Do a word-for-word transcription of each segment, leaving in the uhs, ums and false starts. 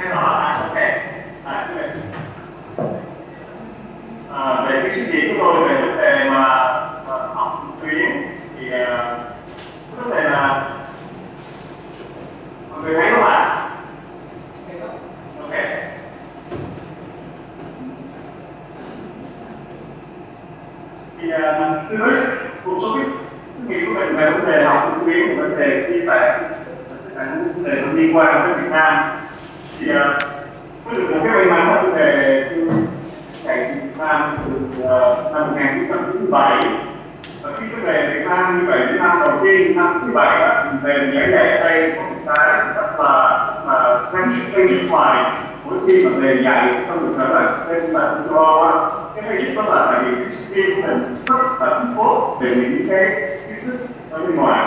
hay là vấn đề giải quyết. Về cái chương trình của tôi về vấn đề mà học tuyến thì vấn đề là mọi người thấy không ạ? Ok. Thì mình nói một số cái của mình về vấn đề học tuyến, vấn đề khi phải vấn đề liên quan với Việt Nam. Thì có được một cái may mắn là về ngày Việt Nam từ năm một nghìn chín trăm chín mươi bảy, và khi tôi về Việt Nam như vậy đến năm đầu tiên năm thứ bảy về mình giải dạy ở đây có một cái rất là là gắn với nước ngoài. Mỗi khi mà về dạy trong được nói là thêm là do cái hay nhất đó là tại vì khi của mình rất là hạnh phúc về những cái kiến thức ở bên ngoài.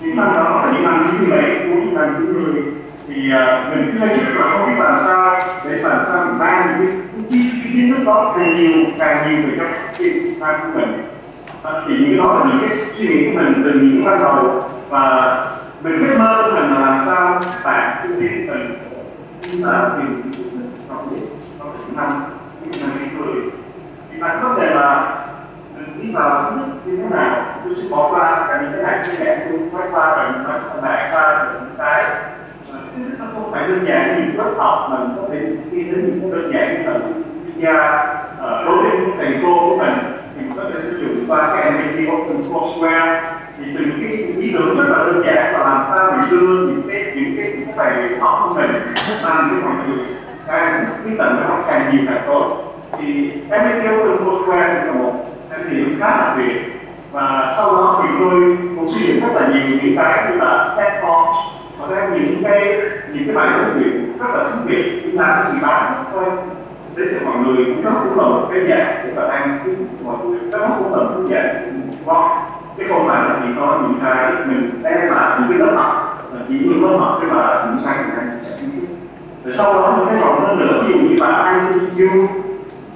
Những năm đó là những năm chín mươi bảy đến năm chín mươi thì mình chưa biết là không biết làm sao để làm sao mình mang những cái kiến thức đó càng nhiều càng nhiều về trong cái tham của mình. Thì những đó là những cái suy nghĩ của mình từ những ban đầu, và mình mới mơ của mình là làm sao bạn sinh viên mình chúng ta tìm kiến thức trong những năm những năm chín mươi. Thì bạn có thể là mình đi vào như thế nào, tôi sẽ bỏ qua cả những cái này, cái này tôi quay qua và mình phải lại qua những cái nó không phải đơn giản như lớp học. Mình có thể đi đến những cái đơn giản như là chuyên gia đối với thầy cô của mình thì mình có thể sử dụng qua cái em vê pê Open Courseware. Thì từ cái ý tưởng rất là đơn giản và làm sao mình đưa những cái những cái những cái bài học của mình sang những mọi người càng cái tận nó càng nhiều càng tốt. Thì em vê pê Open Courseware là một cái điều khá đặc biệt, và sau đó thì tôi cũng sử dụng rất là nhiều những cái như là platform và ra những cái những cái bài công việc rất là thú vị chúng ta cũng bán thôi đến cho mọi người. Nó cũng là một cái dạng để mà đang mọi người nó cũng là một dạng ngon, chứ không phải là chỉ có những cái mình đem là những cái lớp học chỉ những lớp học cái mà những sang những cái. Rồi sau đó những cái còn hơn nữa ví dụ như là ai ti iu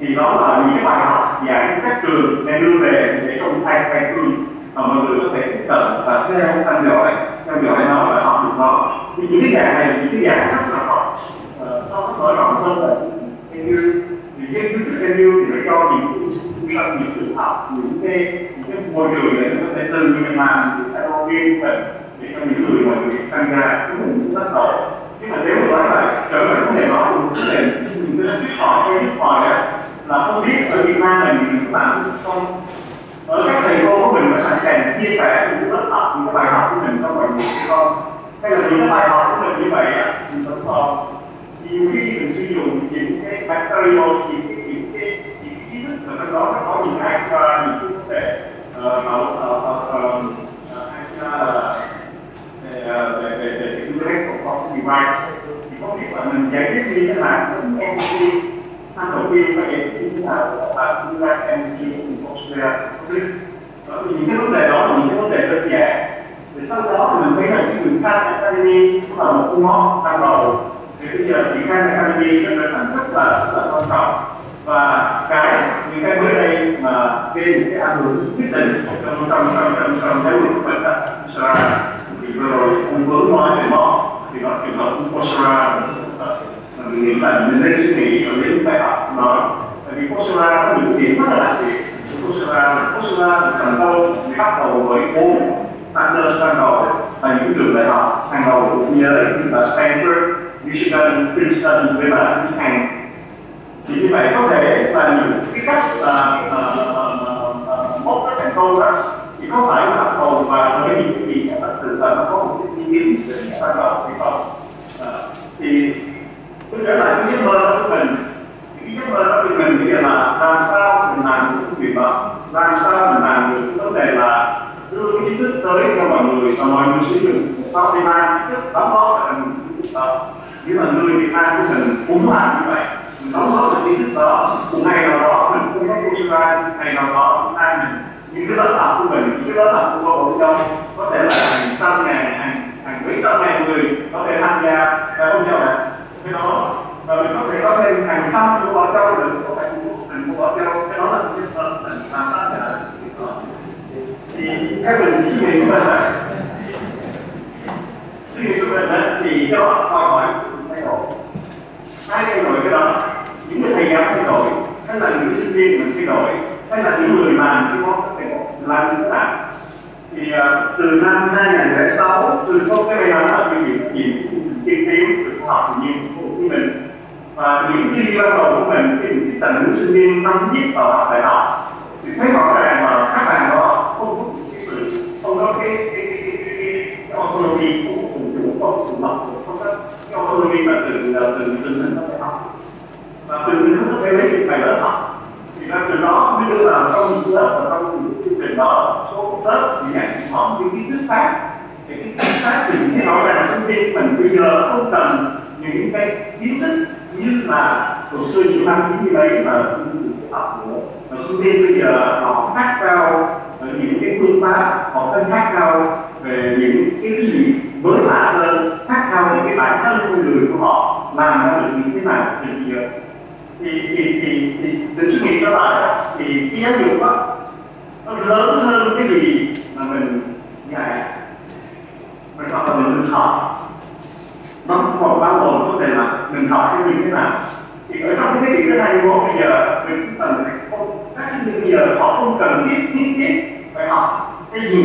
thì đó là những cái bài học dạng sách trường để đưa về để trong thay thay trường mà mọi người có thể tiếp cận và theo tham dõi theo dõi nó và học được nó. Thì những cái dạng này những cái dạng rất là học nó mở rộng hơn là em vê pê. Thì cái chương trình em vê pê thì phải cho những những những trường học những cái những cái môi trường để có thể tự mình làm những cái giáo viên mình để cho những người mà người tham gia cũng mình rất tốt. Nhưng mà nếu mà nói là trở về vấn đề đó thì vấn đề những cái hỏi cái hỏi đó là không biết ở Việt Nam mình mình làm không. Ở các thầy cô của mình phải sẵn sàng chia sẻ những lớp học, những bài học của mình cho mọi người con. Hay là những bài học của mình như vậy á, mình vẫn còn nhiều khi mình sử dụng những cái material, những cái những cái những cái kiến thức ở trong đó nó có những cái và những cái vấn đề về về về internet của con thì vậy. Thì có biết là mình giải quyết như thế nào cũng em đi tham khảo viên và em như thế nào là như là em đi đó. Thì những cái vấn đề đó là những cái vấn đề đơn giản. Thì sau đó mình thấy là cái người khai Academy cũng là một ngón ban đầu. Thì bây giờ người khai Academy nó trở thành rất là rất là quan trọng, và cái những cái mới đây mà gây những cái ảnh hưởng quyết định trong trong trong trong trong giáo dục của mình đó. Coursera thì vừa rồi ông Vướng nói về nó thì nó trường hợp Coursera mình nghĩ là mình nên suy nghĩ ở những bài học nó, tại vì Coursera có những điểm rất là đặc biệt. Coursera, Coursera thành công bắt đầu với bốn partner ban đầu là những trường đại học hàng đầu của thế giới như là Stanford, Michigan, Princeton với là những hàng. Thì như vậy có thể là những cái cách là mốt các thành công đó thì có phải là bắt đầu và với những cái gì mà từ là nó có một cái kinh nghiệm từ những ban đầu hay không. Thì tôi trở lại cái giấc mơ của mình. Giấc mơ đó thì mình nghĩ là làm sao mình làm được công việc đó, làm sao mình làm được vấn đề là đưa cái kiến thức tới cho mọi người và mọi người sử dụng sau khi mang kiến thức đóng góp vào những kiến thức đó. Nếu mà người Việt Nam của mình muốn làm như vậy, mình đóng góp vào kiến thức đó, một ngày nào đó mình cũng có công ra, một ngày nào đó chúng ta mình những cái lớp học của mình, những cái lớp học của hội đồng có thể là hàng trăm ngàn, hàng hàng mấy trăm ngàn người có thể tham gia và không nhau này, cái đó và mình có thể có thêm hàng trăm của bọn châu mình có thể mình của bọn châu cái đó là những cái mình làm ra là thì theo mình chỉ nghĩ của mình là suy nghĩ của mình thì đó đòi hỏi thay đổi học tự nhiên của Hồ Chí Minh. Và những cái ban đầu của mình, cái những cái tình sinh viên tâm huyết vào học đại học thì thấy rõ ràng mà các bạn đó không có cái sự, không có cái autonomy của cùng chủ, không sự lập, không có cái autonomy mà từ từ từ mình có thể học, và từ mình có thể lấy bài lớp học thì ra từ đó mới đưa vào trong những lớp và trong những chương trình đó số lớp thì nhận họ những kiến thức khác. Thì cái kiến thức khác thì thấy rõ ràng sinh viên mình bây giờ không cần những cái kiến thức như là hồi xưa những năm chín mươi bảy mà học nữa, mà sinh viên bây giờ họ khác nhau những cái phương pháp, họ phân khác nhau về những cái gì mới lạ hơn, khác nhau những cái bản thân con người của họ làm ra được những thế nào thì thì thì thì thì từ suy nghĩ đó lại thì cái giáo dục đó nó lớn hơn cái gì mà mình dạy, mình học là mình được học. Nó còn bao gồm có thể là mình học cái gì thế nào. Thì ở trong cái thế kỷ thứ hai mươi bây giờ mình cũng cần các sinh viên bây giờ họ không cần biết thiết kế phải học cái gì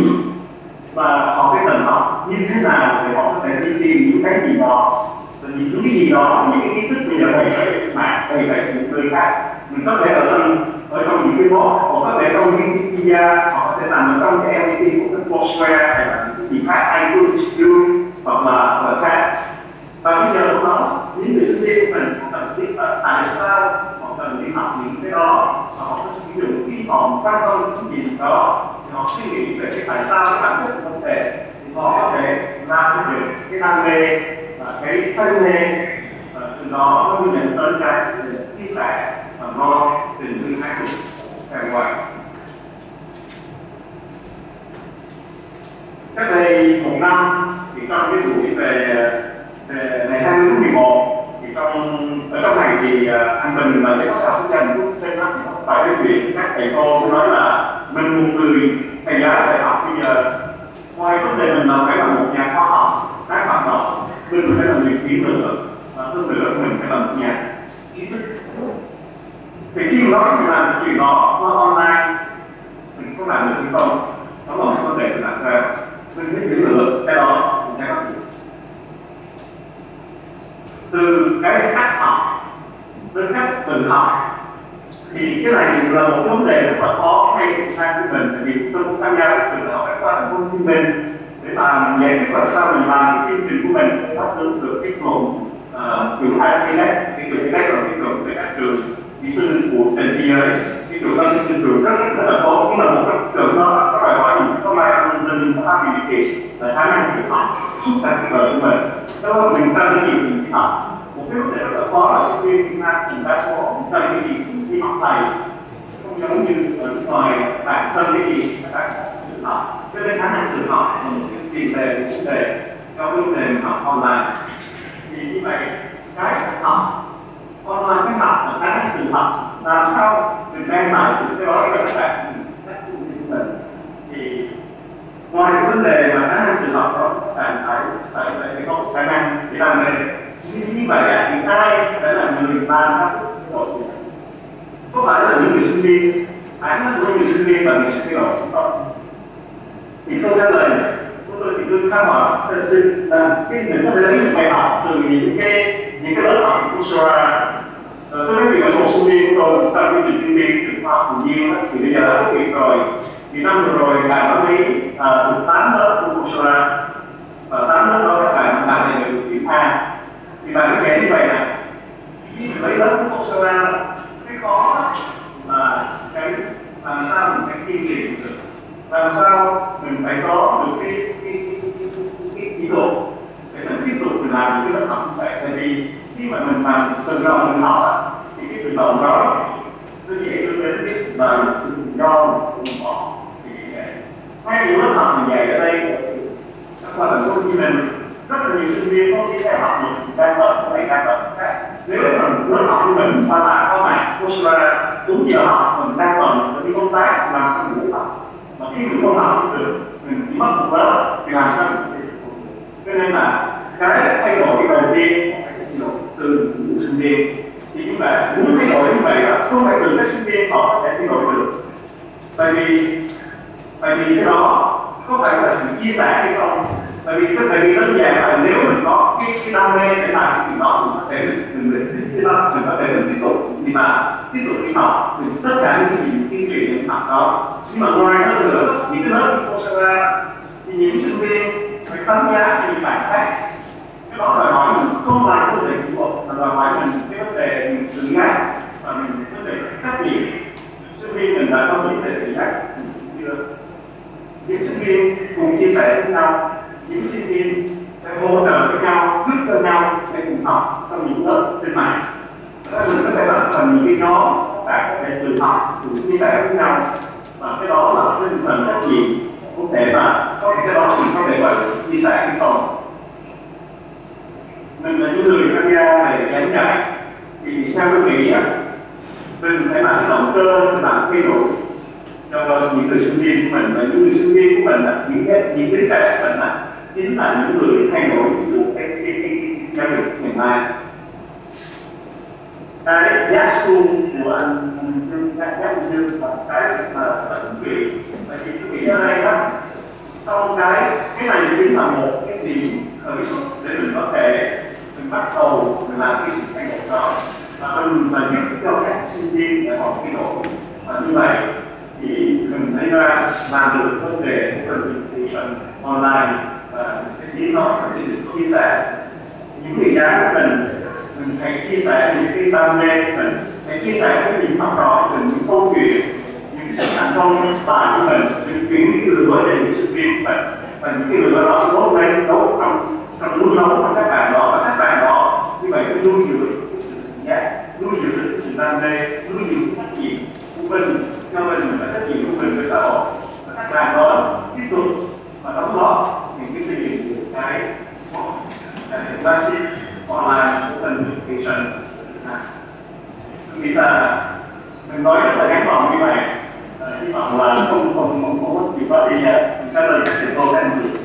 và họ cái cần học như thế nào để họ có thể đi tìm những cái gì đó, những cái gì đó, những cái kiến thức bây giờ mình phải mà thầy phải những người khác. Mình có thể ở trong ở trong những cái mốt, họ có thể trong những cái gia, họ có thể làm ở trong cái lờ tê của các Coursera hay là những cái gì khác, ai cũng skill hoặc là là khác. Và bây giờ lúc đó, những người sinh viên mình cũng cần biết là tại sao họ cần đi học những cái đó, và họ có sử dụng cái phòng các công những gì đó, thì họ suy nghĩ về cái tại sao các bạn không thể, thì họ có thể làm được cái đam mê và cái thân mê, và từ đó nó mới tới cái chia sẻ và ngon tình thương hai người càng ngoài. Cách đây một năm thì trong cái buổi về ngày hai mươi tháng mười một thì trong ở trong này thì uh, anh Bình là cái tác giả của anh cũng xem lắm tại cái chuyện các thầy cô nói là mình một người thầy giáo đại học bây giờ ngoài vấn đề mình là phải là một nhà khoa học các hoạt động, mình phải là người kiến thức và tương tự mình phải là một nhà kiến thức. Thì khi nói là chuyện đó qua online mình có làm được hay không, đó là một vấn đề làm sao mình phải hiểu được cái đó mình sẽ từ cái cách học đến cách tự học. Thì cái này là một vấn đề rất là khó hay của sang của mình, vì tôi cũng tham gia các trường đại học các thành phố Hồ Chí Minh để mà giải quyết làm sao mình làm cái chương trình của mình để đáp ứng được cái nguồn trường đại học Internet, cái trường Internet là cái trường về các trường kỹ sư của trên thế giới, cái trường các trường rất rất là khó, cũng là một cái trường nó đòi hỏi những cái online thông tin và các điều kiện là khả năng tự học suốt cả cuộc đời của mình. Đó là mình cần cái gì mình đi học, một cái vấn đề rất là khó là sinh viên Việt Nam chúng ta không cần cái gì đi học thầy, không giống như ở nước ngoài bản thân cái gì mà đã tự học, cho nên khả năng tự học là một cái tiền đề của vấn đề trong vấn đề học online. Thì như vậy cái học online cái học là khả năng tự học, làm sao mình đem lại những cái đó cho các bạn các sinh viên của mình. Thì ngoài cái vấn đề mà khả năng tự học đó, bạn phải phải phải có khả năng để làm nghề. Như vậy thì ai phải là người làm các cái có phải là những người sinh viên, ai là những người sinh viên và người sinh viên ở không? Thì câu trả lời của tôi thì tôi khá hỏi thật sự là cái mình có thể lấy được bài học từ những cái những cái lớp học của Coursera. Tôi nói chuyện với một sinh viên của tôi, tại vì sinh viên từ khoa học tự nhiên thì bây giờ đã tốt nghiệp rồi. Thì năm vừa rồi bạn có thấy được tám lớp của Coursera và tám lớp đó các bạn bạn này được điểm A. Thì bạn có nghe như vậy này, mấy lớp của Coursera cái khó là cái làm sao mình phải kiên trì được, làm sao mình phải có được cái cái cái ý đồ để mình tiếp tục mình làm những cái lớp học như vậy. Tại vì khi mà mình làm từ đầu mình học thì cái từ đầu đó tôi dễ đưa đến cái là do mình bỏ hai những lớp học mình dạy ở đây các bạn thành phố Hồ Chí Minh rất là nhiều sinh viên có cái đại học mình đang ở hay đang ở khác. Nếu mà lớp học của mình sao là có mạng Coursera đúng giờ học mình đang còn mình đi công tác làm sao mình học, mà khi mình không học không được mình chỉ mất một lớp thì làm sao mình cho nên là cái thay đổi đầu tiên từ những sinh viên. Thì chúng ta muốn thay đổi như vậy là không phải từ các sinh viên họ có thể thay đổi được, tại vì tại vì cái đó có phải là sự chia sẻ hay không, Bởi vì các thầy rất dễ là nếu mình có cái, cái đam mê để làm thì nó cũng có thể mình mình tiếp tục mình có thể mình tiếp tục nhưng mà tiếp tục đi học thì tất cả những gì những chuyện học đó. Nhưng mà ngoài ra nữa những cái lớp Coursera thì những sinh viên phải tham gia những bài khác, cái đó đòi hỏi mình không làm vấn đề kỹ thuật mà đòi hỏi mình cái vấn đề mình tự giác và mình vấn đề trách nhiệm. Sinh viên mình đã có những vấn đề khác chưa, những sinh viên cùng chia sẻ với nhau, những sinh viên sẽ hỗ trợ với nhau, giúp cho nhau để cùng học trong những lớp trên mạng. Các mình có thể là phần những cái đó bạn có thể tự học, tự chia sẻ với nhau và cái đó là cái tinh thần trách nhiệm. Có thể là có cái đó mình có thể gọi là chia sẻ với nhau. Mình là những người tham gia về giảng dạy thì theo tôi nghĩ á, mình phải làm động cơ, làm thay đổi cho những người sinh viên của mình, và những người sinh viên của mình là những cái những đứa trẻ của mình là chính là những người thay đổi của cái cái cái giáo dục ngày mai. Cái giá xu của anh Dương, các giá Dương và cái mà tận vị và chị chú ý ở đây đó, sau cái cái này chính là một cái điểm khởi xuất để mình có thể mình bắt đầu mình làm cái sự thay đổi đó và mình mà giúp cho các sinh viên để họ thay đổi. Và như vậy thì mình thấy ra làm được vấn đề của mình thì mình online và cái trí nó phải được chia sẻ những người giáo của mình. Mình hãy chia sẻ những cái đam mê mình, hãy chia sẻ với những học trò mình, những câu chuyện, những sự thành công tài của mình, những chuyến lừa để những sự kiện mình và những cái lừa đó tốt lên tốt trong trong nuôi nấu của các bạn đó và các bạn đó như vậy cũng nuôi dưỡng sự giác, nuôi dưỡng sự đam mê, nuôi dưỡng trách nhiệm của mình cho mình và trách nhiệm của mình với xã hội và các bạn đó tiếp tục và đóng góp những cái sự kiện của cái ba chi online education. Tôi nghĩ là mình nói rất là ngắn gọn như vậy, hy vọng là không không không có gì quá đi nhé, trả lời các thầy cô đang